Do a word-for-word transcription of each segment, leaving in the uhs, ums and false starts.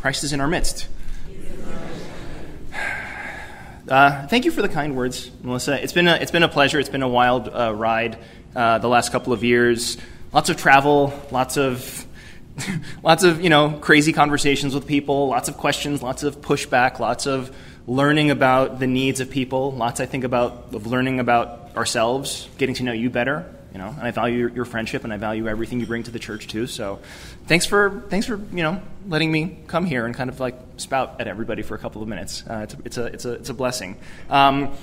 Christ is in our midst. Uh, thank you for the kind words, Melissa. It's been a, it's been a pleasure. It's been a wild uh, ride uh, the last couple of years. Lots of travel, lots of lots of, you know, crazy conversations with people, lots of questions, lots of pushback, lots of learning about the needs of people, lots, I think, about of learning about ourselves, getting to know you better, you know, and I value your, your friendship, and I value everything you bring to the church too. So thanks for, thanks for, you know, letting me come here and kind of like spout at everybody for a couple of minutes. Uh, it's, a, it's a, it's a, it's a blessing. Um,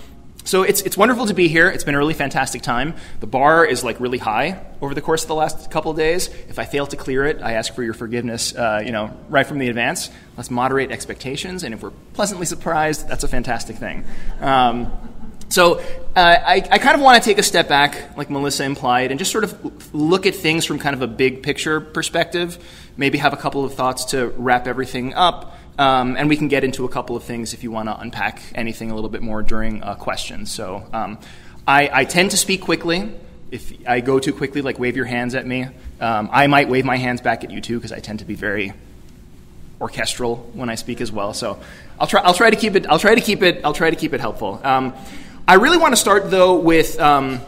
So it's it's wonderful to be here. It's been a really fantastic time. The bar is like really high over the course of the last couple of days. If I fail to clear it, I ask for your forgiveness, uh, you know, right from the advance. Let's moderate expectations, and if we're pleasantly surprised, that's a fantastic thing. Um, so uh, I, I kind of want to take a step back, like Melissa implied, and just sort of look at things from kind of a big picture perspective, maybe have a couple of thoughts to wrap everything up. Um, and we can get into a couple of things if you want to unpack anything a little bit more during uh, questions. So um, I, I tend to speak quickly. If I go too quickly, like wave your hands at me. Um, I might wave my hands back at you too, because I tend to be very orchestral when I speak as well. So I'll try. I'll try to keep it. I'll try to keep it. I'll try to keep it helpful. Um, I really want to start though with um,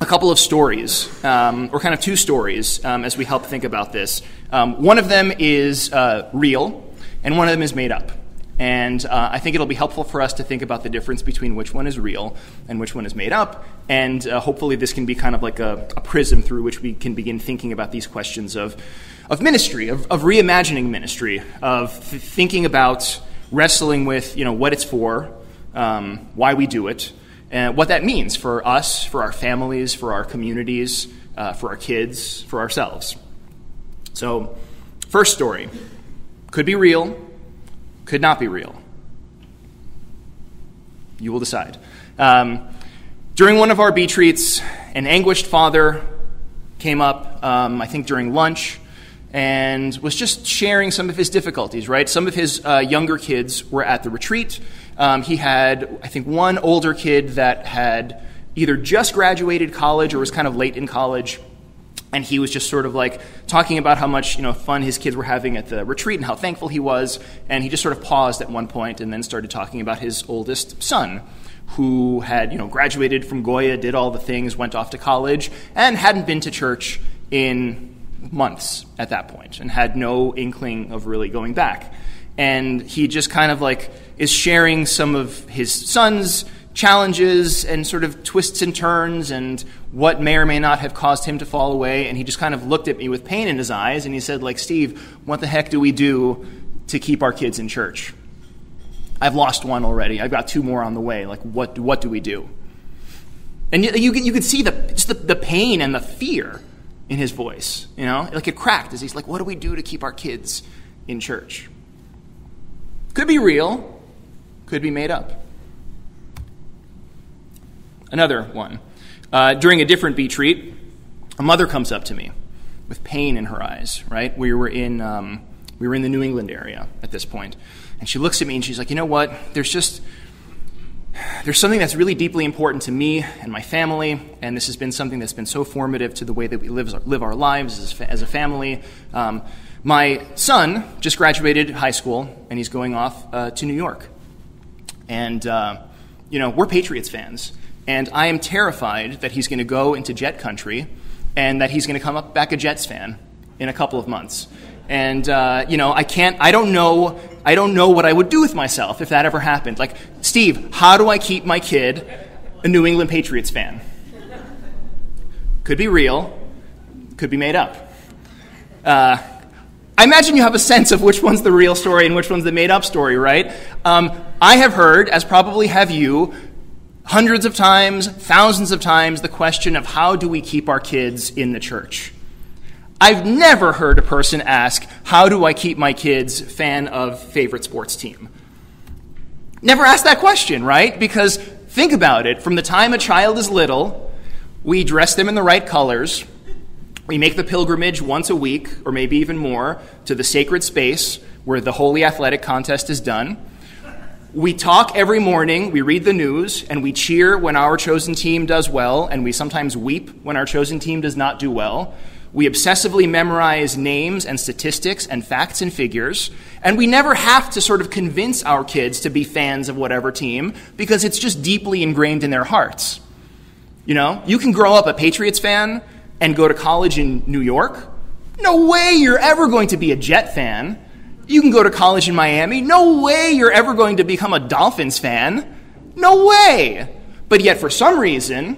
a couple of stories, um, or kind of two stories, um, as we help think about this. Um, one of them is uh, real. And one of them is made up. And uh, I think it'll be helpful for us to think about the difference between which one is real and which one is made up. And uh, hopefully this can be kind of like a, a prism through which we can begin thinking about these questions of, of ministry, of, of reimagining ministry, of th- thinking about wrestling with, you know, what it's for, um, why we do it, and what that means for us, for our families, for our communities, uh, for our kids, for ourselves. So, first story. Could be real, could not be real. You will decide. Um, during one of our beach retreats, an anguished father came up, um, I think during lunch, and was just sharing some of his difficulties, right? Some of his uh, younger kids were at the retreat. Um, he had, I think, one older kid that had either just graduated college or was kind of late in college. And he was just sort of like talking about how much, you know, fun his kids were having at the retreat and how thankful he was. And he just sort of paused at one point and then started talking about his oldest son, who had, you know, graduated from Goya, did all the things, went off to college, and hadn't been to church in months at that point and had no inkling of really going back. And he just kind of like is sharing some of his son's challenges and sort of twists and turns and what may or may not have caused him to fall away. And he just kind of looked at me with pain in his eyes and he said, like, Steve, what the heck do we do to keep our kids in church? I've lost one already. I've got two more on the way. Like, what what do we do? And you you, you could see the, just the the pain and the fear in his voice, you know? Like it cracked as he's like, what do we do to keep our kids in church? Could be real, could be made up. Another one. Uh, during a different beach retreat, a mother comes up to me with pain in her eyes, right? We were in um, we were in the New England area at this point. And she looks at me and she's like, you know what? There's just, there's something that's really deeply important to me and my family. And this has been something that's been so formative to the way that we live, live our lives as, as a family. Um, my son just graduated high school and he's going off uh, to New York. And, uh, you know, we're Patriots fans. And I am terrified that he's going to go into Jet country and that he's going to come up back a Jets fan in a couple of months. And, uh, you know, I can't, I don't know, I don't know what I would do with myself if that ever happened. Like, Steve, how do I keep my kid a New England Patriots fan? Could be real, could be made up. Uh, I imagine you have a sense of which one's the real story and which one's the made up story, right? Um, I have heard, as probably have you, hundreds of times, thousands of times, the question of how do we keep our kids in the church? I've never heard a person ask, how do I keep my kids fan of favorite sports team? Never ask that question, right? Because think about it. From the time a child is little, we dress them in the right colors. We make the pilgrimage once a week, or maybe even more, to the sacred space where the holy athletic contest is done. We talk every morning, we read the news, and we cheer when our chosen team does well, and we sometimes weep when our chosen team does not do well. We obsessively memorize names and statistics and facts and figures, and we never have to sort of convince our kids to be fans of whatever team because it's just deeply ingrained in their hearts. You know, you can grow up a Patriots fan and go to college in New York. No way you're ever going to be a Jet fan. You can go to college in Miami. No way you're ever going to become a Dolphins fan. No way. But yet for some reason,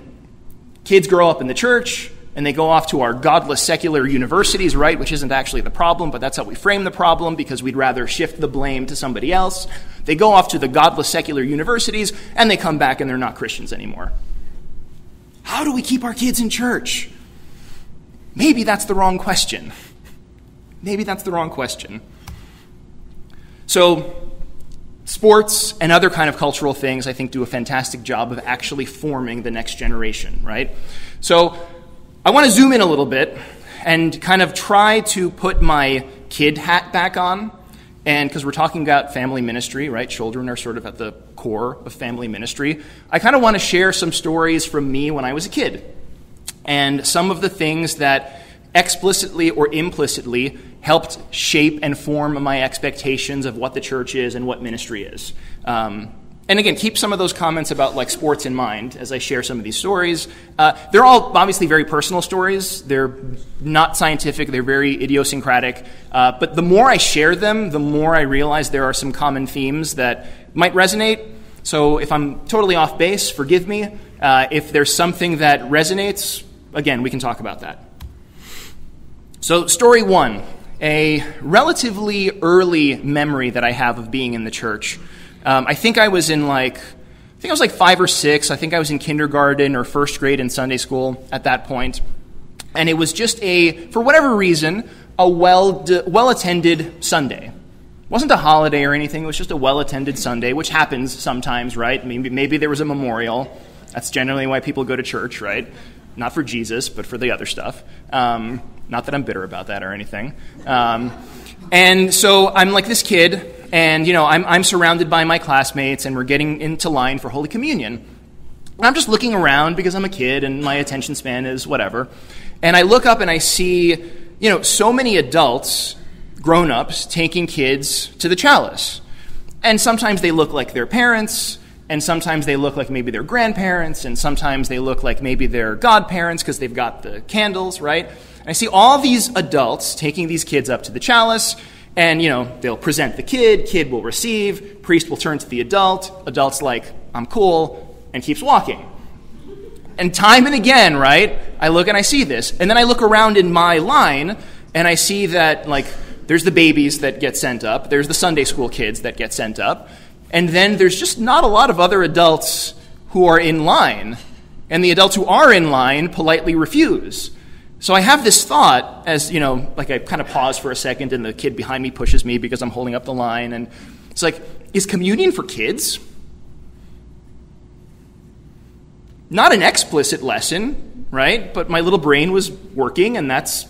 kids grow up in the church, and they go off to our godless secular universities, right, which isn't actually the problem, but that's how we frame the problem because we'd rather shift the blame to somebody else. They go off to the godless secular universities, and they come back and they're not Christians anymore. How do we keep our kids in church? Maybe that's the wrong question. Maybe that's the wrong question. So sports and other kind of cultural things, I think, do a fantastic job of actually forming the next generation, right? So I want to zoom in a little bit and kind of try to put my kid hat back on, and because we're talking about family ministry, right? Children are sort of at the core of family ministry. I kind of want to share some stories from me when I was a kid and some of the things that explicitly or implicitly helped shape and form my expectations of what the church is and what ministry is. Um, And again, keep some of those comments about like sports in mind as I share some of these stories. Uh, they're all obviously very personal stories. They're not scientific. They're very idiosyncratic. Uh, but the more I share them, the more I realize there are some common themes that might resonate. So if I'm totally off base, forgive me. Uh, if there's something that resonates, again, we can talk about that. So story one, a relatively early memory that I have of being in the church. Um, I think I was in like, I think I was like five or six. I think I was in kindergarten or first grade in Sunday school at that point. And it was just a, for whatever reason, a well, well-attended Sunday. It wasn't a holiday or anything. It was just a well-attended Sunday, which happens sometimes, right? Maybe, maybe there was a memorial. That's generally why people go to church, right? Not for Jesus, but for the other stuff. Um, not that I'm bitter about that or anything. Um, and so I'm like this kid. And, you know, I'm I'm surrounded by my classmates, and we're getting into line for Holy Communion. And I'm just looking around because I'm a kid, and my attention span is whatever. And I look up, and I see, you know, so many adults, grown-ups, taking kids to the chalice. And sometimes they look like their parents, and sometimes they look like maybe their grandparents, and sometimes they look like maybe their godparents because they've got the candles, right? And I see all these adults taking these kids up to the chalice. And, you know, they'll present the kid, kid will receive, priest will turn to the adult, adult's like, I'm cool, and keeps walking. And time and again, right, I look and I see this. And then I look around in my line, and I see that, like, there's the babies that get sent up, there's the Sunday school kids that get sent up, and then there's just not a lot of other adults who are in line. And the adults who are in line politely refuse. So I have this thought as, you know, like I kind of pause for a second and the kid behind me pushes me because I'm holding up the line. And it's like, is communion for kids? Not an explicit lesson, right? But my little brain was working, and that's,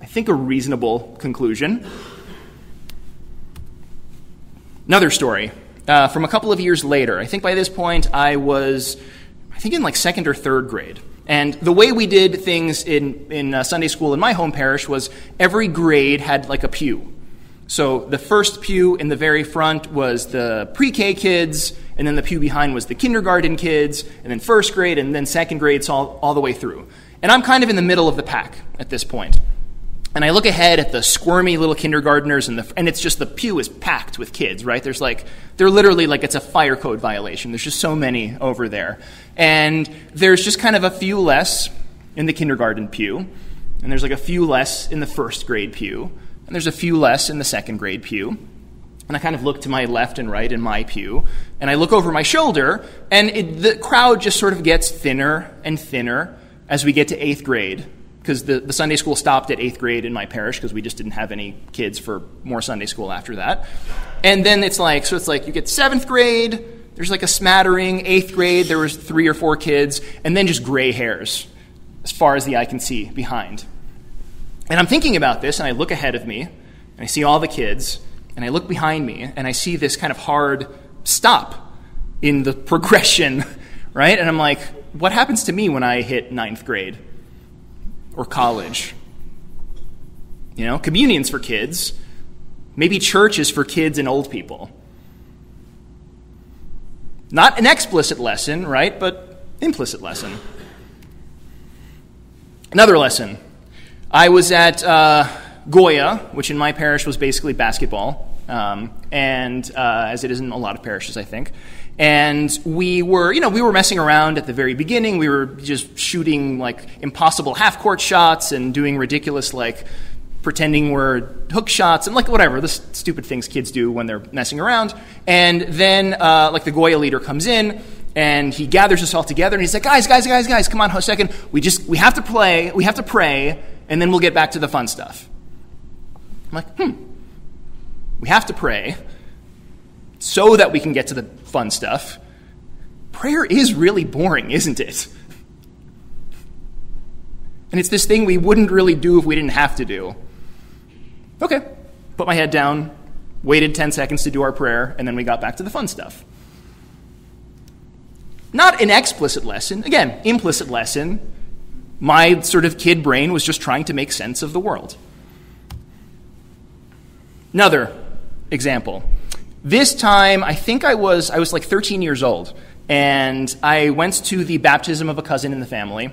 I think, a reasonable conclusion. Another story uh, from a couple of years later. I think by this point I was, I think in like second or third grade. And the way we did things in, in uh, Sunday school in my home parish was every grade had like a pew. So the first pew in the very front was the pre-K kids, and then the pew behind was the kindergarten kids, and then first grade, and then second grade, so all, all the way through. And I'm kind of in the middle of the pack at this point. And I look ahead at the squirmy little kindergartners, and the, and it's just the pew is packed with kids, right? There's like, they're literally like it's a fire code violation. There's just so many over there. And there's just kind of a few less in the kindergarten pew, and there's like a few less in the first grade pew, and there's a few less in the second grade pew. And I kind of look to my left and right in my pew, and I look over my shoulder, and it, the crowd just sort of gets thinner and thinner as we get to eighth grade. Because the, the Sunday school stopped at eighth grade in my parish because we just didn't have any kids for more Sunday school after that. And then it's like, so it's like you get seventh grade, there's like a smattering, eighth grade, there was three or four kids, and then just gray hairs as far as the eye can see behind. And I'm thinking about this, and I look ahead of me, and I see all the kids, and I look behind me, and I see this kind of hard stop in the progression, right? And I'm like, what happens to me when I hit ninth grade? Or college, You know, communion's for kids. Maybe church is for kids and old people. Not an explicit lesson, right? But implicit lesson. Another lesson. I was at uh, Goya, which in my parish was basically basketball, um, and uh, as it is in a lot of parishes, I think. And we were, you know, we were messing around at the very beginning. We were just shooting like impossible half-court shots and doing ridiculous like pretending we're hook shots and like whatever the stupid things kids do when they're messing around. And then uh, like the Goya leader comes in. And he gathers us all together, and he's like, guys, guys, guys, guys, come on a second. We just, we have to play, we have to pray, and then we'll get back to the fun stuff. I'm like, hmm, we have to pray so that we can get to the fun stuff. Prayer is really boring, isn't it? And it's this thing we wouldn't really do if we didn't have to do. Okay, put my head down, waited ten seconds to do our prayer, and then we got back to the fun stuff. Not an explicit lesson. Again, implicit lesson. My sort of kid brain was just trying to make sense of the world. Another example. This time, I think I was I was like thirteen years old, and I went to the baptism of a cousin in the family,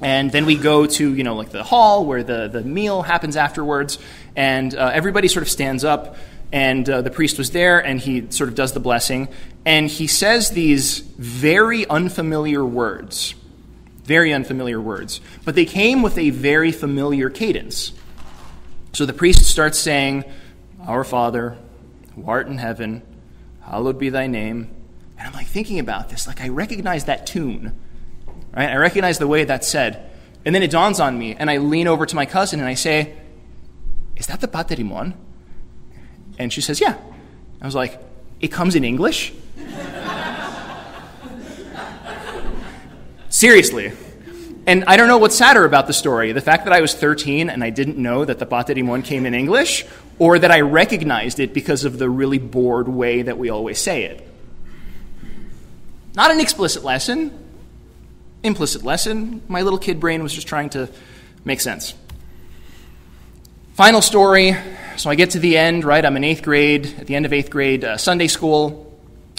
and then we go to, you know, like the hall where the, the meal happens afterwards, and uh, everybody sort of stands up, and uh, the priest was there, and he sort of does the blessing. And he says these very unfamiliar words, very unfamiliar words, but they came with a very familiar cadence. So the priest starts saying, Our Father, who art in heaven, hallowed be thy name. And I'm like thinking about this, like I recognize that tune, right? I recognize the way that's said. And then it dawns on me, and I lean over to my cousin and I say, Is that the Pater Imon? And she says, Yeah. I was like, It comes in English? Seriously. And I don't know what's sadder about the story, the fact that I was thirteen and I didn't know that the Pater Imon came in English, or that I recognized it because of the really bored way that we always say it. Not an explicit lesson, implicit lesson. My little kid brain was just trying to make sense. Final story. So I get to the end, right? I'm in eighth grade. At the end of eighth grade, uh, Sunday school.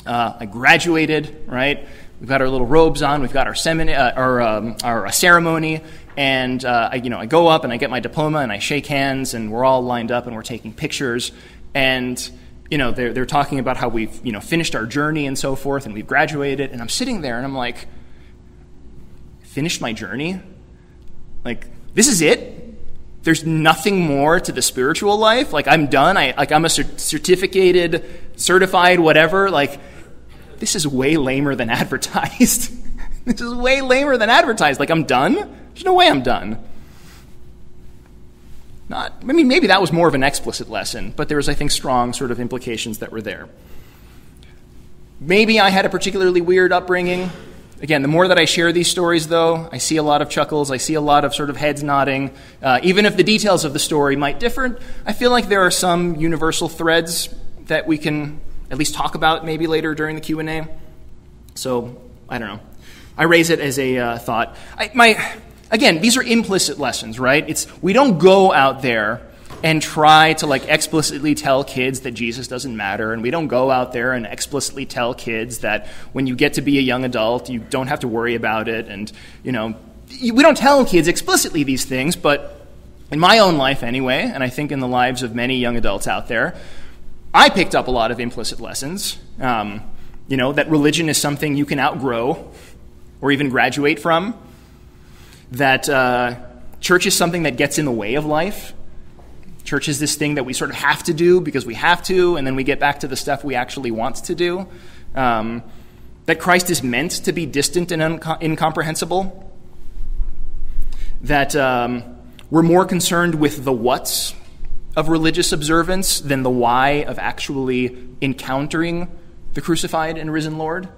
Uh, I graduated, right? We've got our little robes on. We've got our semin- uh, our, um, our uh, ceremony, and uh, I, you know, I go up and I get my diploma and I shake hands, and we're all lined up and we're taking pictures, and you know, they're they're talking about how we've, you know, finished our journey and so forth, and we've graduated, and I'm sitting there and I'm like, finished my journey? Like, this is it? There's nothing more to the spiritual life. Like, I'm done. I like I'm a cer- certificated, certified, whatever. Like, this is way lamer than advertised. This is way lamer than advertised. Like, I'm done? There's no way I'm done. Not. I mean, maybe that was more of an explicit lesson, but there was, I think, strong sort of implications that were there. Maybe I had a particularly weird upbringing. Again, the more that I share these stories, though, I see a lot of chuckles. I see a lot of sort of heads nodding. Uh, even if the details of the story might differ, I feel like there are some universal threads that we can at least talk about maybe later during the Q and A. So, I don't know. I raise it as a uh, thought. I, my, again, these are implicit lessons, right? It's we don't go out there and try to like explicitly tell kids that Jesus doesn't matter, and we don't go out there and explicitly tell kids that when you get to be a young adult, you don't have to worry about it, and, you know, we don't tell kids explicitly these things, but in my own life anyway, and I think in the lives of many young adults out there, I picked up a lot of implicit lessons, um, you know, that religion is something you can outgrow or even graduate from, that uh, church is something that gets in the way of life. Church is this thing that we sort of have to do because we have to, and then we get back to the stuff we actually want to do. Um, that Christ is meant to be distant and un- incomprehensible. That um, we're more concerned with the what's of religious observance than the why of actually encountering the crucified and risen Lord.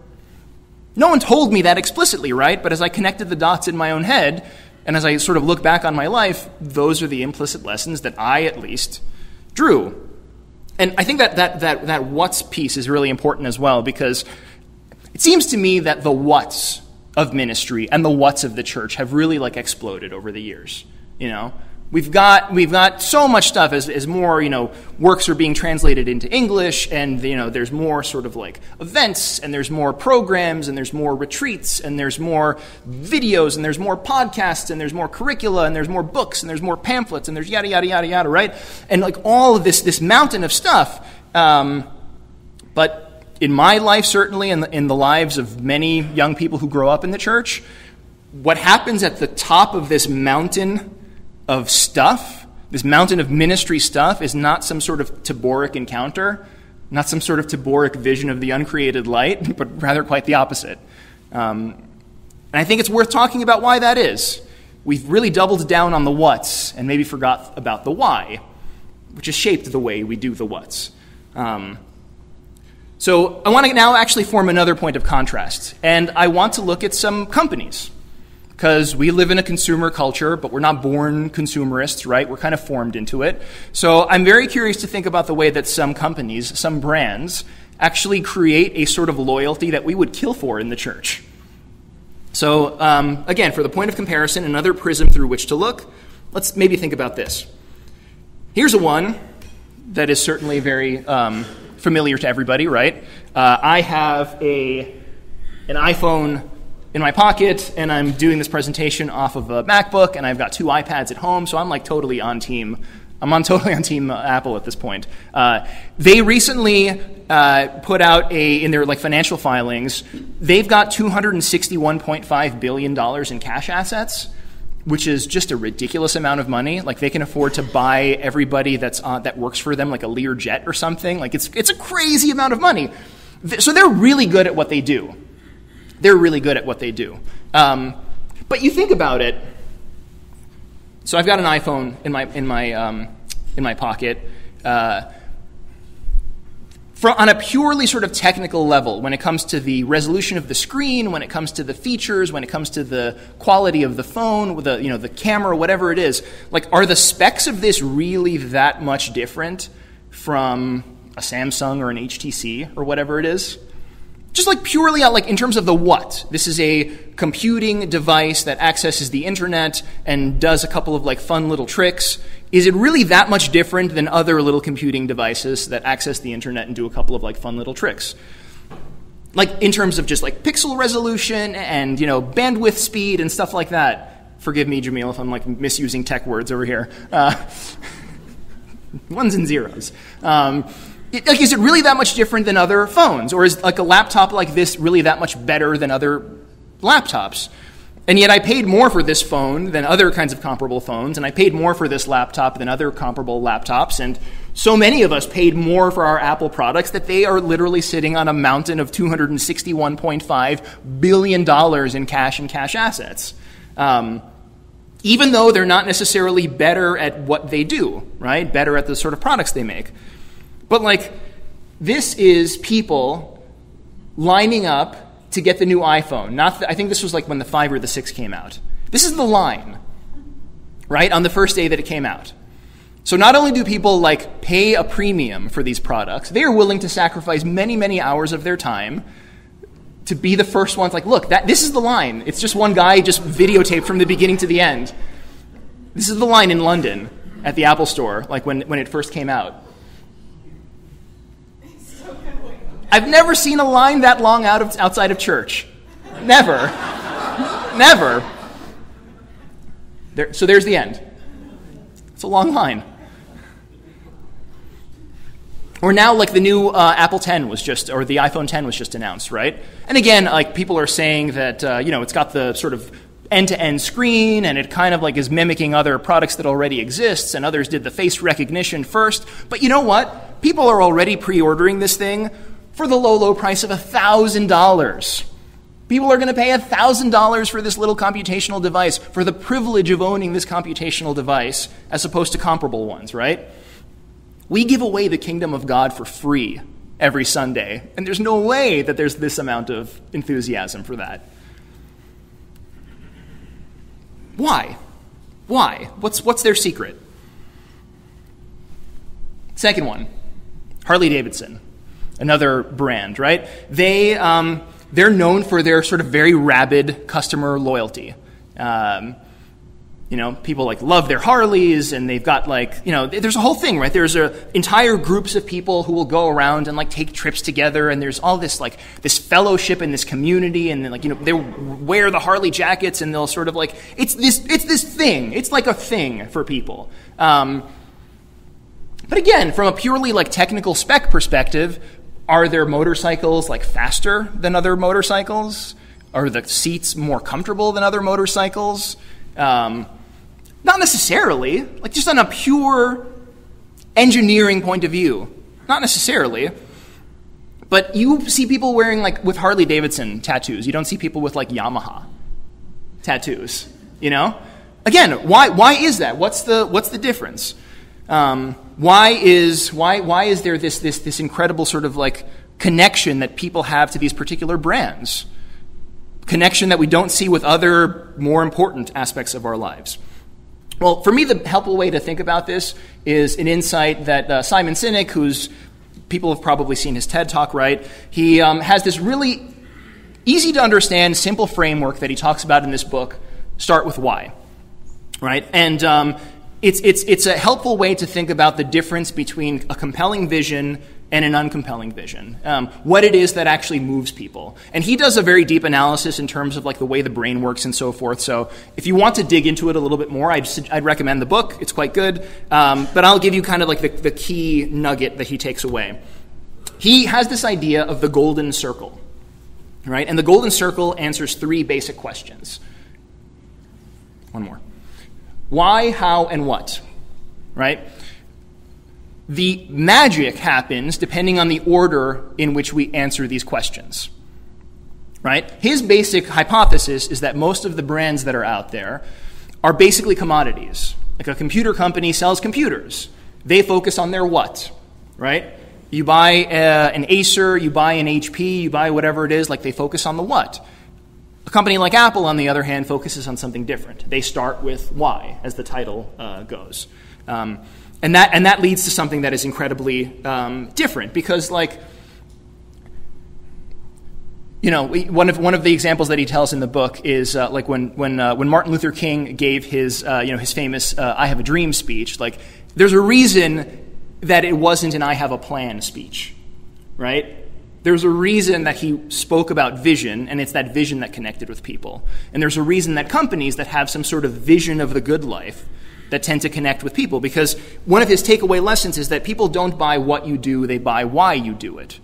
No one told me that explicitly, right? But as I connected the dots in my own head, and as I sort of look back on my life, those are the implicit lessons that I, at least, drew. And I think that that that that what's piece is really important as well, because it seems to me that the what's of ministry and the what's of the church have really like exploded over the years. You know, We've got we've got so much stuff as as more, you know, works are being translated into English, and, you know, there's more sort of like events, and there's more programs, and there's more retreats, and there's more videos, and there's more podcasts, and there's more curricula, and there's more books, and there's more pamphlets, and there's yada yada yada yada, right? And like all of this this mountain of stuff. Um, but in my life, certainly, and in, in the lives of many young people who grow up in the church, what happens at the top of this mountain of stuff, this mountain of ministry stuff, is not some sort of Taboric encounter, not some sort of Taboric vision of the uncreated light, but rather quite the opposite. Um, and I think it's worth talking about why that is. We've really doubled down on the what's and maybe forgot about the why, which has shaped the way we do the what's. Um, so I want to now actually form another point of contrast, and I want to look at some companies. Because we live in a consumer culture, but we're not born consumerists, right? We're kind of formed into it. So I'm very curious to think about the way that some companies, some brands, actually create a sort of loyalty that we would kill for in the church. So um, again, for the point of comparison, another prism through which to look, let's maybe think about this. Here's a one that is certainly very um, familiar to everybody, right? Uh, I have a an iPhone in my pocket, and I'm doing this presentation off of a MacBook, and I've got two iPads at home, so I'm like totally on team. I'm on totally on team uh, Apple at this point. Uh, they recently uh, put out a in their like financial filings. They've got two hundred sixty-one point five billion dollars in cash assets, which is just a ridiculous amount of money. Like, they can afford to buy everybody that's on, that works for them, like a Learjet or something. Like, it's it's a crazy amount of money. So they're really good at what they do. They're really good at what they do. Um, but you think about it. So I've got an iPhone in my in my um, in my pocket. Uh, for, on a purely sort of technical level, when it comes to the resolution of the screen, when it comes to the features, when it comes to the quality of the phone, the you know the camera, whatever it is, like, are the specs of this really that much different from a Samsung or an H T C or whatever it is? Just like purely like in terms of the what. This is a computing device that accesses the internet and does a couple of like fun little tricks. Is it really that much different than other little computing devices that access the internet and do a couple of like fun little tricks? Like in terms of just like pixel resolution and, you know, bandwidth speed and stuff like that. Forgive me, Jamil, if I'm like misusing tech words over here. Uh, ones and zeros. Um, It, like, is it really that much different than other phones? Or is like a laptop like this really that much better than other laptops? And yet I paid more for this phone than other kinds of comparable phones, and I paid more for this laptop than other comparable laptops, and so many of us paid more for our Apple products that they are literally sitting on a mountain of two hundred sixty-one point five billion dollars in cash and cash assets. Um, even though they're not necessarily better at what they do, right? Better at the sort of products they make. But, like, this is people lining up to get the new iPhone. Not, the, I think this was, like, when the five or the six came out. This is the line, right, on the first day that it came out. So not only do people, like, pay a premium for these products, they are willing to sacrifice many, many hours of their time to be the first ones. Like, look, that this is the line. It's just one guy just videotaped from the beginning to the end. This is the line in London at the Apple Store, like, when, when it first came out. I've never seen a line that long out of, outside of church. Never. Never. There, so there's the end. It's a long line. Or now, like, the new uh, Apple ten was just, or the iPhone ten was just announced, right? And again, like, people are saying that, uh, you know, it's got the sort of end-to-end screen, and it kind of, like, is mimicking other products that already exist, and others did the face recognition first. But you know what? People are already pre-ordering this thing for the low, low price of one thousand dollars. People are going to pay one thousand dollars for this little computational device, for the privilege of owning this computational device, as opposed to comparable ones, right? We give away the kingdom of God for free every Sunday, and there's no way that there's this amount of enthusiasm for that. Why? Why? What's, what's their secret? Second one, Harley-Davidson. Another brand, right? They, um, they're known for their sort of very rabid customer loyalty. Um, you know, people like love their Harleys, and they've got like, you know, there's a whole thing, right? There's a, entire groups of people who will go around and like take trips together, and there's all this like this fellowship and this community, and then like, you know, they wear the Harley jackets, and they'll sort of like, it's this, it's this thing, it's like a thing for people. Um, but again, from a purely like technical spec perspective, are their motorcycles like faster than other motorcycles? Are the seats more comfortable than other motorcycles? Um, not necessarily, like just on a pure engineering point of view, not necessarily, but you see people wearing like with Harley-Davidson tattoos. You don't see people with like Yamaha tattoos, you know? Again, why, why is that? What's the, what's the difference? Um, why is, why, why is there this, this, this incredible sort of like connection that people have to these particular brands? Connection that we don't see with other more important aspects of our lives. Well, for me, the helpful way to think about this is an insight that uh, Simon Sinek, who's people have probably seen his TED Talk, right? He um, has this really easy to understand, simple framework that he talks about in this book, Start With Why, right? And um, it's it's it's a helpful way to think about the difference between a compelling vision and an uncompelling vision, um, what it is that actually moves people. And he does a very deep analysis in terms of like the way the brain works and so forth. So if you want to dig into it a little bit more, I'd, I'd recommend the book. It's quite good. Um, but I'll give you kind of like the, the key nugget that he takes away. He has this idea of the golden circle, right? And the golden circle answers three basic questions. One more. Why, how, and what, right? The magic happens depending on the order in which we answer these questions, right? His basic hypothesis is that most of the brands that are out there are basically commodities. Like a computer company sells computers. They focus on their what, right? You buy uh, an Acer, you buy an H P, you buy whatever it is, like they focus on the what. A company like Apple, on the other hand, focuses on something different. They start with why, as the title uh, goes. Um, And that and that leads to something that is incredibly um, different because, like, you know, we, one of one of the examples that he tells in the book is uh, like when when uh, when Martin Luther King gave his uh, you know his famous uh, "I Have a Dream" speech. Like, there's a reason that it wasn't an "I Have a Plan" speech, right? There's a reason that he spoke about vision, and it's that vision that connected with people. And there's a reason that companies that have some sort of vision of the good life that tend to connect with people, because one of his takeaway lessons is that people don't buy what you do, they buy why you do it.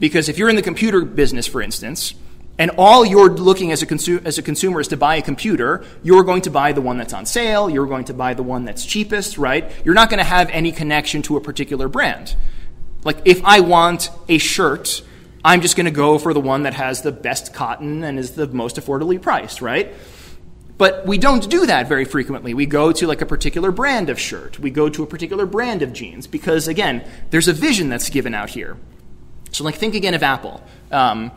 Because if you're in the computer business, for instance, and all you're looking as a, consu- as a consumer is to buy a computer, you're going to buy the one that's on sale, you're going to buy the one that's cheapest, right? You're not going to have any connection to a particular brand. Like, if I want a shirt, I'm just going to go for the one that has the best cotton and is the most affordably priced, right? But we don't do that very frequently. We go to like a particular brand of shirt. We go to a particular brand of jeans because, again, there's a vision that's given out here. So, like, think again of Apple. Um,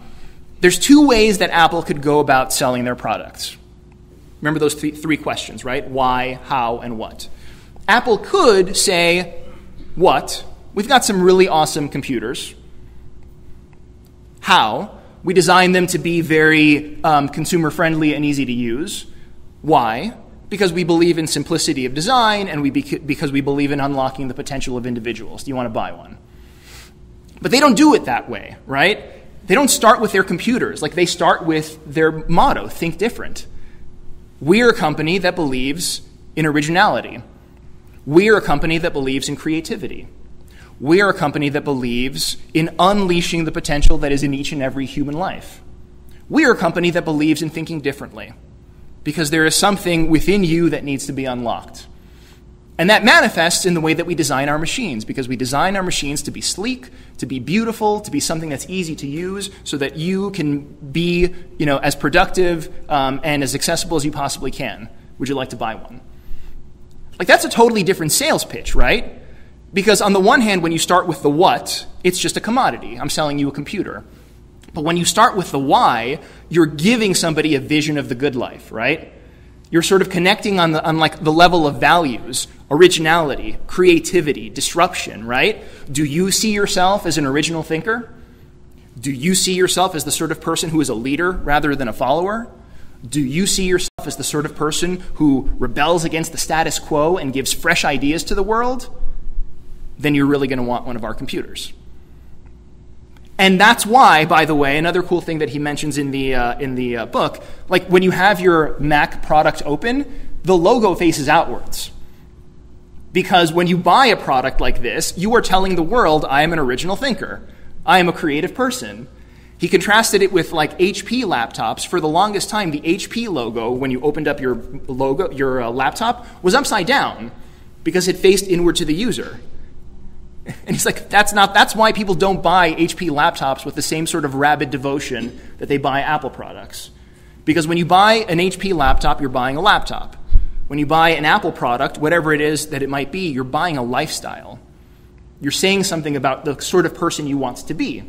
there's two ways that Apple could go about selling their products. Remember those th- three questions, right? Why, how, and what. Apple could say, what? We've got some really awesome computers. How? We designed them to be very um, consumer-friendly and easy to use. Why? Because we believe in simplicity of design, and we bec- because we believe in unlocking the potential of individuals. Do you want to buy one? But they don't do it that way, right? They don't start with their computers. Like, they start with their motto, think different. We're a company that believes in originality. We're a company that believes in creativity. We're a company that believes in unleashing the potential that is in each and every human life. We're a company that believes in thinking differently, because there is something within you that needs to be unlocked. And that manifests in the way that we design our machines, because we design our machines to be sleek, to be beautiful, to be something that's easy to use so that you can be, you know, as productive um, and as accessible as you possibly can. Would you like to buy one? Like, that's a totally different sales pitch, right? Because on the one hand, when you start with the what, it's just a commodity. I'm selling you a computer. But when you start with the why, you're giving somebody a vision of the good life, right? You're sort of connecting on the on like the level of values, originality, creativity, disruption, right? Do you see yourself as an original thinker? Do you see yourself as the sort of person who is a leader rather than a follower? Do you see yourself as the sort of person who rebels against the status quo and gives fresh ideas to the world, then you're really going to want one of our computers. And that's why, by the way, another cool thing that he mentions in the, uh, in the uh, book, like when you have your Mac product open, the logo faces outwards. Because when you buy a product like this, you are telling the world, I am an original thinker. I am a creative person. He contrasted it with like H P laptops. For the longest time, the H P logo, when you opened up your logo, your uh, laptop, was upside down because it faced inward to the user. And he's like, that's not. That's why people don't buy H P laptops with the same sort of rabid devotion that they buy Apple products. Because when you buy an H P laptop, you're buying a laptop. When you buy an Apple product, whatever it is that it might be, you're buying a lifestyle. You're saying something about the sort of person you want to be.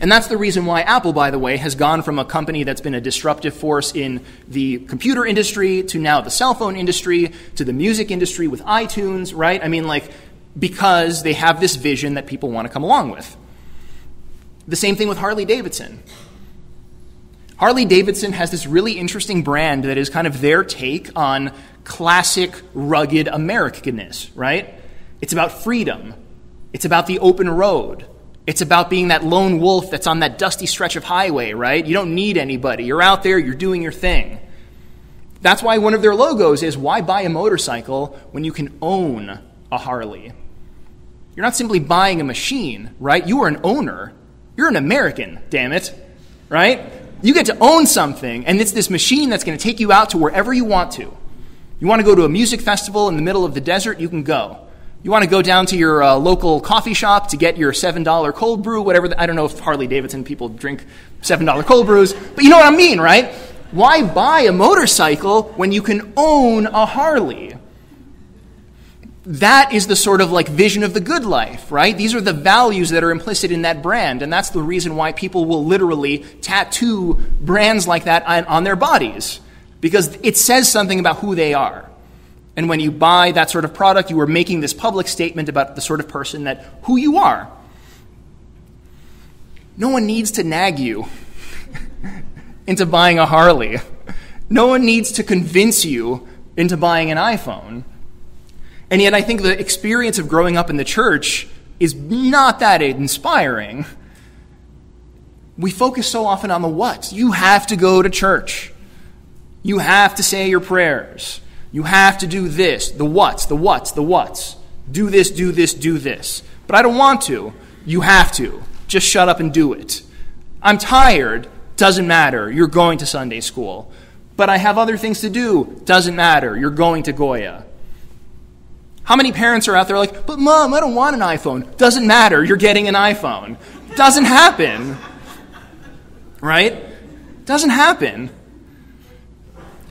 And that's the reason why Apple, by the way, has gone from a company that's been a disruptive force in the computer industry to now the cell phone industry, to the music industry with iTunes, right? I mean, like, because they have this vision that people want to come along with. The same thing with Harley-Davidson. Harley-Davidson has this really interesting brand that is kind of their take on classic, rugged Americanness, right? It's about freedom. It's about the open road. It's about being that lone wolf that's on that dusty stretch of highway, right? You don't need anybody. You're out there. You're doing your thing. That's why one of their logos is, why buy a motorcycle when you can own a Harley? You're not simply buying a machine, right? You are an owner. You're an American, damn it, right? You get to own something, and it's this machine that's going to take you out to wherever you want to. You want to go to a music festival in the middle of the desert? You can go. You want to go down to your uh, local coffee shop to get your seven dollar cold brew, whatever. The, I don't know if Harley-Davidson people drink seven dollar cold brews, but you know what I mean, right? Why buy a motorcycle when you can own a Harley? That is the sort of like vision of the good life, right? These are the values that are implicit in that brand, and that's the reason why people will literally tattoo brands like that on, on their bodies, because it says something about who they are. And when you buy that sort of product, you are making this public statement about the sort of person that who you are. No one needs to nag you into buying a Harley. No one needs to convince you into buying an iPhone. And yet I think the experience of growing up in the church is not that inspiring. We focus so often on the what. You have to go to church. You have to say your prayers. You have to do this, the what's, the what's, the what's. Do this, do this, do this. But I don't want to. You have to. Just shut up and do it. I'm tired. Doesn't matter. You're going to Sunday school. But I have other things to do. Doesn't matter. You're going to Goya. How many parents are out there like, but Mom, I don't want an iPhone. Doesn't matter. You're getting an iPhone. Doesn't happen. Right? Doesn't happen.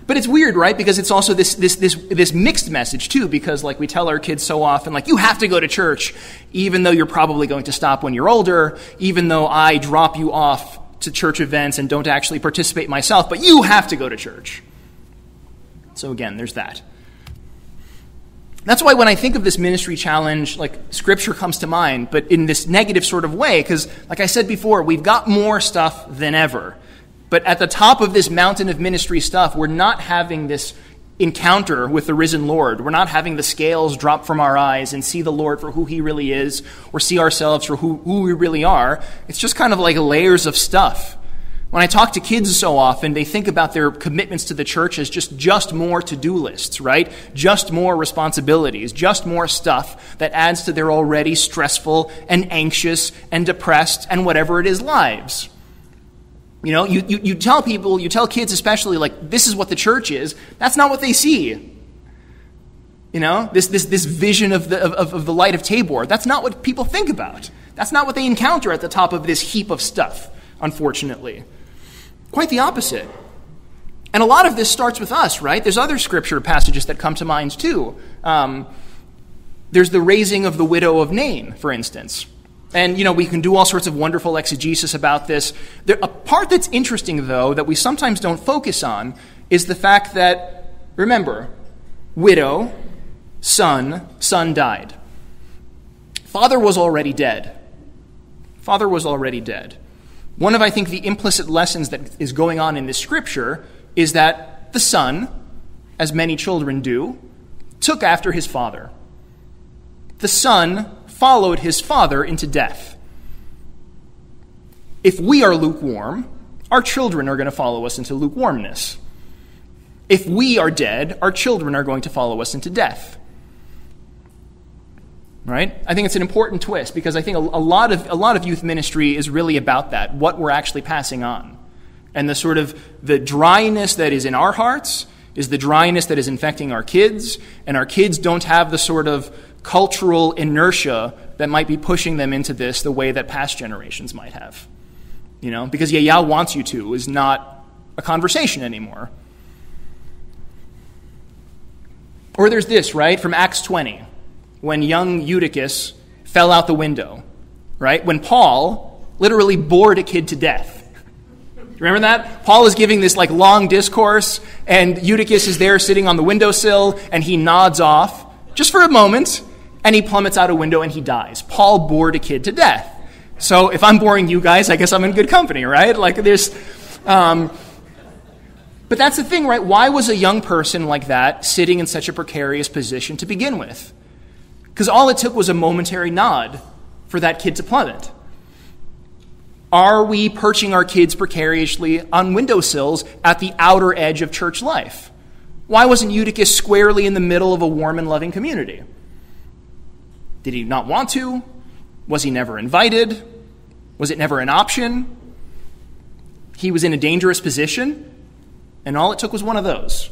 But it's weird, right? Because it's also this this this this mixed message too, because like we tell our kids so often, like, you have to go to church, even though you're probably going to stop when you're older, even though I drop you off to church events and don't actually participate myself, but you have to go to church. So again, there's that. That's why when I think of this ministry challenge, like, scripture comes to mind, but in this negative sort of way, because like I said before, we've got more stuff than ever. But at the top of this mountain of ministry stuff, we're not having this encounter with the risen Lord. We're not having the scales drop from our eyes and see the Lord for who he really is, or see ourselves for who, who we really are. It's just kind of like layers of stuff. When I talk to kids so often, they think about their commitments to the church as just, just more to-do lists, right? Just more responsibilities, just more stuff that adds to their already stressful and anxious and depressed and whatever it is lives. You know, you, you, you tell people, you tell kids especially, like, this is what the church is. That's not what they see. You know, this this this vision of the of, of the light of Tabor, that's not what people think about. That's not what they encounter at the top of this heap of stuff, unfortunately. Quite the opposite. And a lot of this starts with us, right? There's other scripture passages that come to mind too. Um, there's the raising of the widow of Nain, for instance. And, you know, we can do all sorts of wonderful exegesis about this. There, a part that's interesting, though, that we sometimes don't focus on is the fact that, remember, widow, son, son died. Father was already dead. Father was already dead. One of, I think, the implicit lessons that is going on in this scripture is that the son, as many children do, took after his father. The son followed his father into death. If we are lukewarm, our children are going to follow us into lukewarmness. If we are dead, our children are going to follow us into death. Right? I think it's an important twist, because I think a, a lot of a lot of youth ministry is really about that, what we're actually passing on. And the sort of the dryness that is in our hearts is the dryness that is infecting our kids, and our kids don't have the sort of cultural inertia that might be pushing them into this the way that past generations might have. You know, because Yaya wants you to is not a conversation anymore. Or there's this, right, from Acts twenty, when young Eutychus fell out the window, right? When Paul literally bored a kid to death. Remember that? Paul is giving this like long discourse, and Eutychus is there sitting on the windowsill, and he nods off just for a moment, and he plummets out a window and he dies. Paul bored a kid to death. So if I'm boring you guys, I guess I'm in good company, right? Like there's... Um, But that's the thing, right? Why was a young person like that sitting in such a precarious position to begin with? Because all it took was a momentary nod for that kid to plummet. Are we perching our kids precariously on windowsills at the outer edge of church life? Why wasn't Eutychus squarely in the middle of a warm and loving community? Did he not want to? Was he never invited? Was it never an option? He was in a dangerous position. And all it took was one of those.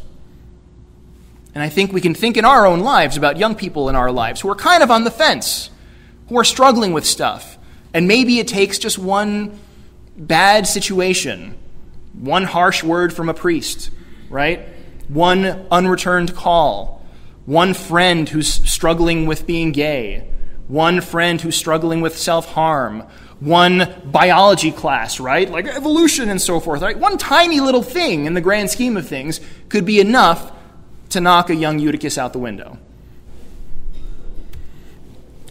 And I think we can think in our own lives about young people in our lives who are kind of on the fence, who are struggling with stuff. And maybe it takes just one bad situation, one harsh word from a priest, right? One unreturned call, one friend who's struggling with being gay, one friend who's struggling with self-harm, one biology class, right? Like evolution and so forth, right? One tiny little thing in the grand scheme of things could be enough to knock a young Eutychus out the window.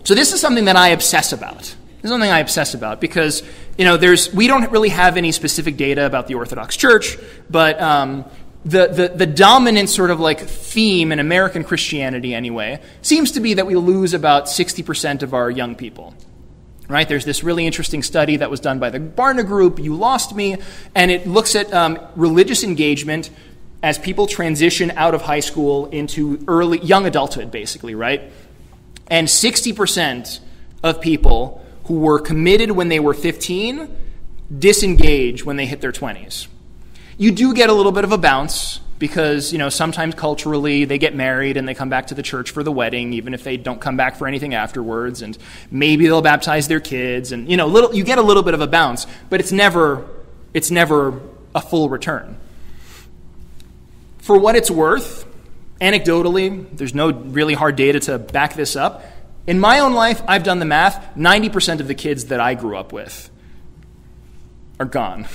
So this is something that I obsess about. This is something I obsess about because, you know, there's we don't really have any specific data about the Orthodox Church, but um, the, the, the dominant sort of like theme in American Christianity anyway seems to be that we lose about sixty percent of our young people. Right, there's this really interesting study that was done by the Barna Group, You Lost Me, and it looks at um, religious engagement as people transition out of high school into early young adulthood, basically, right? And sixty percent of people who were committed when they were fifteen disengage when they hit their twenties. You do get a little bit of a bounce because, you know, sometimes culturally they get married and they come back to the church for the wedding, even if they don't come back for anything afterwards. And maybe they'll baptize their kids, and you know, little you get a little bit of a bounce, but it's never it's never a full return. For what it's worth, anecdotally, there's no really hard data to back this up. In my own life, I've done the math. ninety percent of the kids that I grew up with are gone.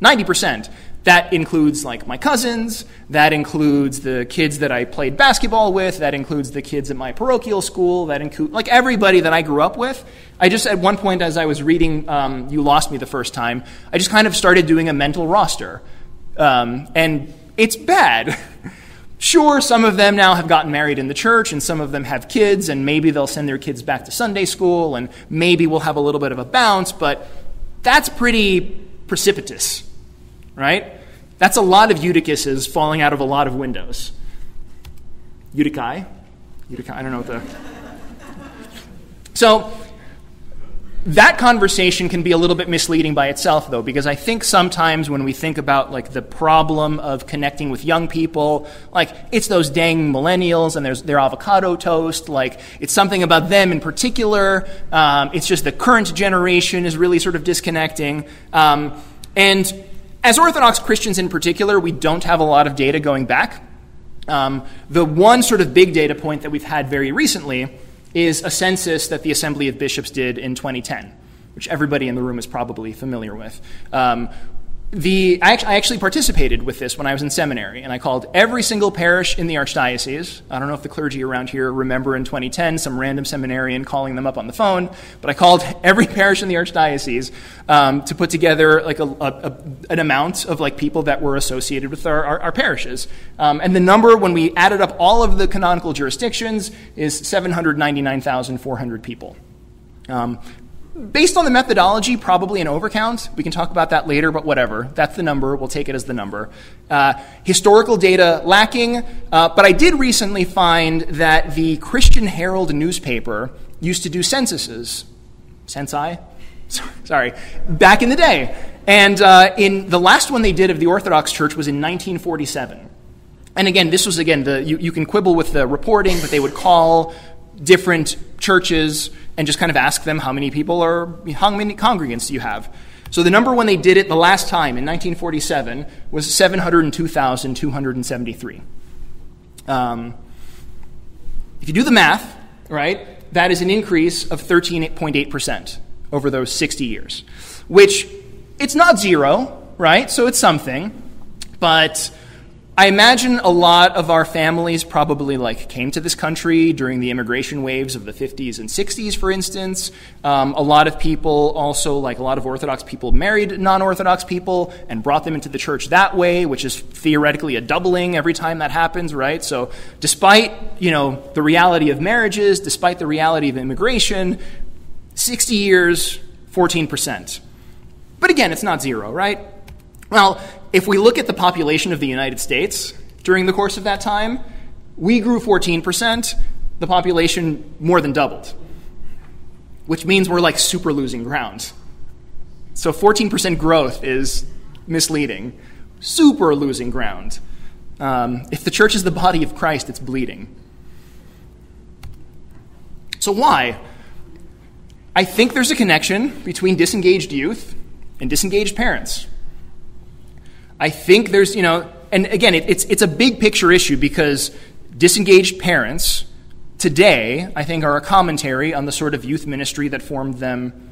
ninety percent. That includes like my cousins, that includes the kids that I played basketball with, that includes the kids at my parochial school, that includes like everybody that I grew up with. I just at one point as I was reading um, You Lost Me the first time, I just kind of started doing a mental roster. Um, and it's bad. Sure, some of them now have gotten married in the church and some of them have kids and maybe they'll send their kids back to Sunday school and maybe we'll have a little bit of a bounce, but that's pretty precipitous. Right? That's a lot of Eutychuses falling out of a lot of windows. Eutychi? Eutychi, I don't know what the... So, that conversation can be a little bit misleading by itself, though, because I think sometimes when we think about, like, the problem of connecting with young people, like, it's those dang millennials and there's their avocado toast, like, it's something about them in particular, um, it's just the current generation is really sort of disconnecting, um, and... As Orthodox Christians in particular, we don't have a lot of data going back. Um, the one sort of big data point that we've had very recently is a census that the Assembly of Bishops did in twenty ten, which everybody in the room is probably familiar with. Um, The I actually, I actually participated with this when I was in seminary, and I called every single parish in the archdiocese. I don't know if the clergy around here remember in twenty ten some random seminarian calling them up on the phone, but I called every parish in the archdiocese um, to put together like a, a, a, an amount of like people that were associated with our, our, our parishes. Um, and the number, when we added up all of the canonical jurisdictions, is seven hundred ninety-nine thousand four hundred people. Um, Based on the methodology, probably an overcount. We can talk about that later, but whatever. That's the number. We'll take it as the number. Uh, historical data lacking, uh, but I did recently find that the Christian Herald newspaper used to do censuses. Censi? Sorry. Back in the day. And uh, in the last one they did of the Orthodox Church was in nineteen forty-seven. And again, this was, again, the you, you can quibble with the reporting, but they would call different churches and just kind of ask them how many people are, how many congregants do you have? So the number when they did it the last time in nineteen forty-seven was seven hundred two thousand two hundred seventy-three. Um, if you do the math, right, that is an increase of thirteen point eight percent over those sixty years, which it's not zero, right? So it's something, but I imagine a lot of our families probably like came to this country during the immigration waves of the fifties and sixties, for instance. Um, a lot of people also, like a lot of Orthodox people, married non-Orthodox people and brought them into the church that way, which is theoretically a doubling every time that happens, right? So despite, you know, the reality of marriages, despite the reality of immigration, sixty years, fourteen percent. But again, it's not zero, right? Well, if we look at the population of the United States during the course of that time, we grew fourteen percent. The population more than doubled, which means we're like super losing ground. So fourteen percent growth is misleading. Super losing ground. Um, if the church is the body of Christ, it's bleeding. So why? I think there's a connection between disengaged youth and disengaged parents. I think there's, you know, and again, it, it's it's a big picture issue because disengaged parents today, I think, are a commentary on the sort of youth ministry that formed them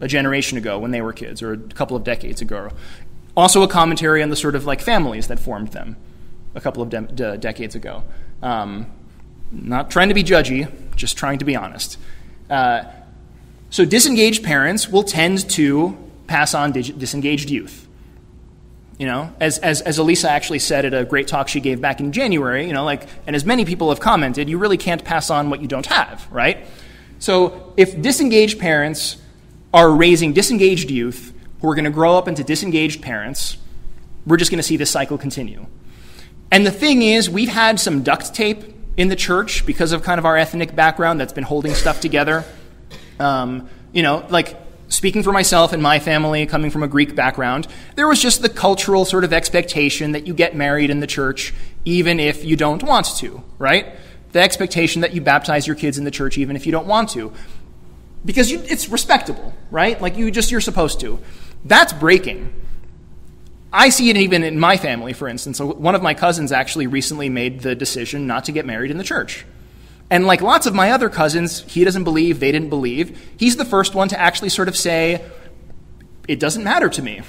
a generation ago when they were kids or a couple of decades ago. Also a commentary on the sort of like families that formed them a couple of de- de- decades ago. Um, not trying to be judgy, just trying to be honest. Uh, so disengaged parents will tend to pass on dig- disengaged youth. You know, as, as as Elisa actually said at a great talk she gave back in January, you know, like, and as many people have commented, you really can't pass on what you don't have, right? So if disengaged parents are raising disengaged youth who are going to grow up into disengaged parents, we're just going to see this cycle continue. And the thing is, we've had some duct tape in the church because of kind of our ethnic background that's been holding stuff together. Um, you know, like, speaking for myself and my family, coming from a Greek background, there was just the cultural sort of expectation that you get married in the church even if you don't want to, right? The expectation that you baptize your kids in the church even if you don't want to. Because you, it's respectable, right? Like you just, you're supposed to. That's breaking. I see it even in my family, for instance. One of my cousins actually recently made the decision not to get married in the church. And like lots of my other cousins, he doesn't believe, they didn't believe. He's the first one to actually sort of say, it doesn't matter to me.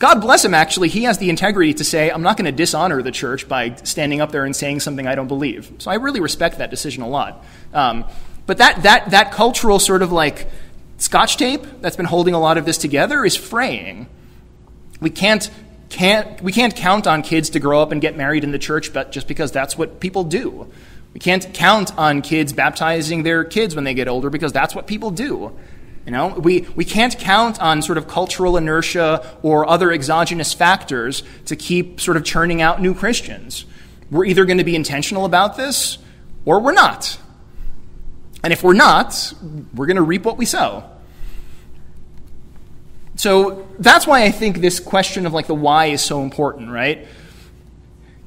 God bless him, actually. He has the integrity to say, I'm not going to dishonor the church by standing up there and saying something I don't believe. So I really respect that decision a lot. Um, but that that that cultural sort of like scotch tape that's been holding a lot of this together is fraying. We can't, can't, we can't count on kids to grow up and get married in the church but just because that's what people do. We can't count on kids baptizing their kids when they get older because that's what people do. You know, we, we can't count on sort of cultural inertia or other exogenous factors to keep sort of churning out new Christians. We're either going to be intentional about this or we're not. And if we're not, we're going to reap what we sow. So that's why I think this question of like the why is so important, right?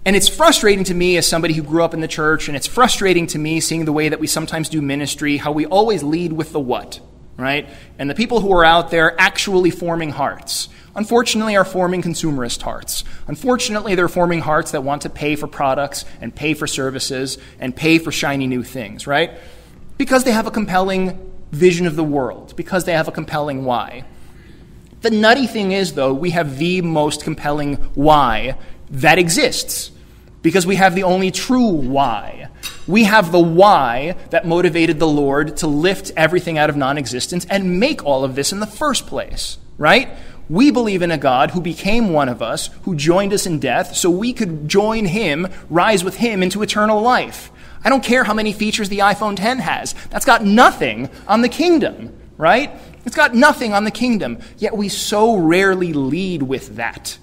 And it's frustrating to me as somebody who grew up in the church, and it's frustrating to me seeing the way that we sometimes do ministry, how we always lead with the what, right? And the people who are out there actually forming hearts, unfortunately, are forming consumerist hearts. Unfortunately, they're forming hearts that want to pay for products and pay for services and pay for shiny new things, right? Because they have a compelling vision of the world, because they have a compelling why. The nutty thing is, though, we have the most compelling why that exists, because we have the only true why. We have the why that motivated the Lord to lift everything out of non-existence and make all of this in the first place, right? We believe in a God who became one of us, who joined us in death, so we could join him, rise with him into eternal life. I don't care how many features the iPhone ten has. That's got nothing on the kingdom, right? It's got nothing on the kingdom. Yet we so rarely lead with that.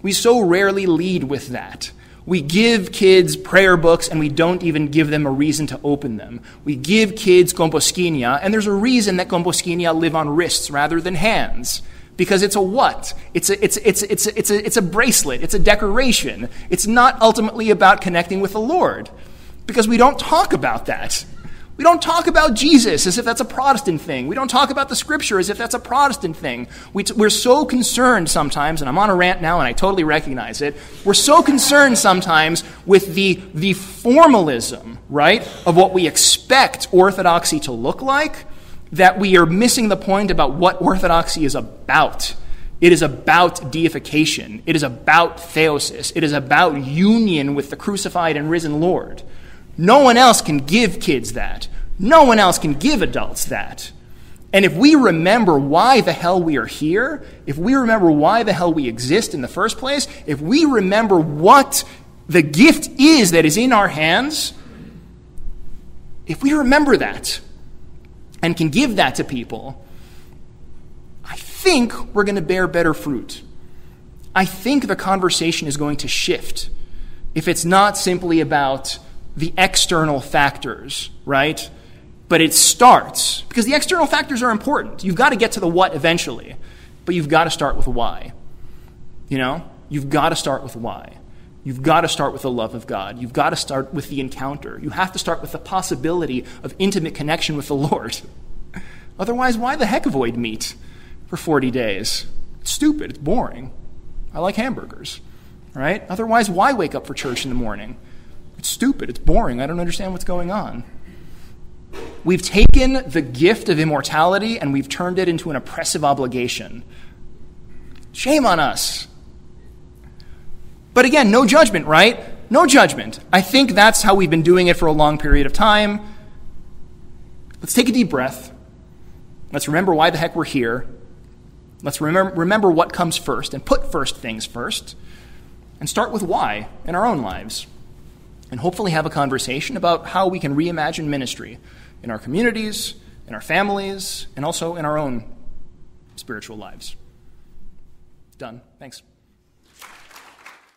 We so rarely lead with that. We give kids prayer books and we don't even give them a reason to open them. We give kids komboskinia, and there's a reason that komboskinia live on wrists rather than hands. Because it's a what? It's a, it's, it's, it's, a, it's, a, it's a bracelet. It's a decoration. It's not ultimately about connecting with the Lord. Because we don't talk about that. We don't talk about Jesus as if that's a Protestant thing. We don't talk about the scripture as if that's a Protestant thing. We t- we're so concerned sometimes, and I'm on a rant now and I totally recognize it, we're so concerned sometimes with the, the formalism, right, of what we expect orthodoxy to look like, that we are missing the point about what orthodoxy is about. It is about deification. It is about theosis. It is about union with the crucified and risen Lord. No one else can give kids that. No one else can give adults that. And if we remember why the hell we are here, if we remember why the hell we exist in the first place, if we remember what the gift is that is in our hands, if we remember that and can give that to people, I think we're going to bear better fruit. I think the conversation is going to shift if it's not simply about the external factors, right? But it starts, because the external factors are important. You've got to get to the what eventually, but you've got to start with why. You know? You've got to start with why. You've got to start with the love of God. You've got to start with the encounter. You have to start with the possibility of intimate connection with the Lord. Otherwise, why the heck avoid meat for forty days? It's stupid. It's boring. I like hamburgers, right? Otherwise, why wake up for church in the morning? It's stupid. It's boring. I don't understand what's going on. We've taken the gift of immortality and we've turned it into an oppressive obligation. Shame on us. But again, no judgment, right? No judgment. I think that's how we've been doing it for a long period of time. Let's take a deep breath. Let's remember why the heck we're here. Let's remember, remember what comes first and put first things first and start with why in our own lives. And hopefully have a conversation about how we can reimagine ministry in our communities, in our families, and also in our own spiritual lives. Done. Thanks.